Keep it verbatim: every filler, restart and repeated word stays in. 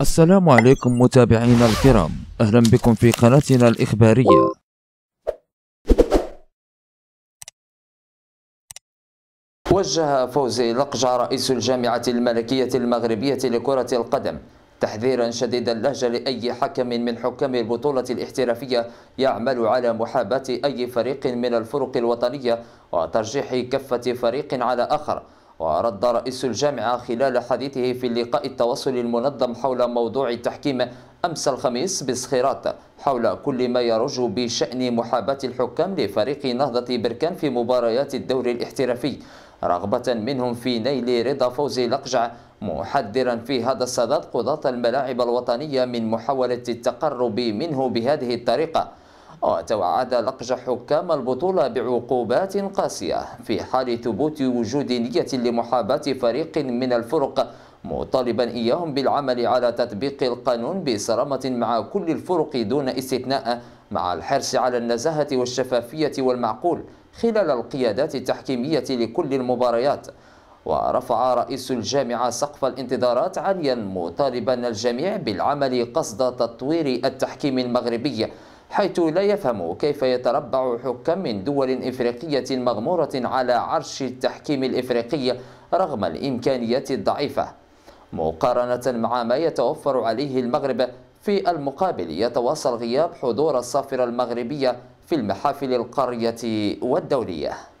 السلام عليكم متابعينا الكرام، أهلا بكم في قناتنا الإخبارية. وجه فوزي لقجع رئيس الجامعة الملكية المغربية لكرة القدم تحذيرا شديد اللهجة لأي حكم من حكام البطولة الاحترافية يعمل على محاباة أي فريق من الفرق الوطنية وترجيح كفة فريق على آخر. ورد رئيس الجامعة خلال حديثه في اللقاء التواصلي المنظم حول موضوع التحكيم أمس الخميس بسخيرات حول كل ما يروج بشأن محاباة الحكام لفريق نهضة بركان في مباريات الدوري الاحترافي، رغبة منهم في نيل رضا فوزي لقجع، محذرا في هذا الصدد قضاة الملاعب الوطنية من محاولة التقرب منه بهذه الطريقة. وتوعد لقجع حكام البطولة بعقوبات قاسية في حال ثبوت وجود نية لمحاباة فريق من الفرق، مطالبا إياهم بالعمل على تطبيق القانون بصرامة مع كل الفرق دون استثناء، مع الحرص على النزاهة والشفافية والمعقول خلال القيادات التحكيمية لكل المباريات. ورفع رئيس الجامعة سقف الانتظارات عاليا، مطالبا الجميع بالعمل قصد تطوير التحكيم المغربي، حيث لا يفهم كيف يتربع حكام من دول إفريقية مغمورة على عرش التحكيم الإفريقي رغم الإمكانيات الضعيفة، مقارنة مع ما يتوفر عليه المغرب. في المقابل يتواصل غياب حضور الصافرة المغربية في المحافل القارية والدولية.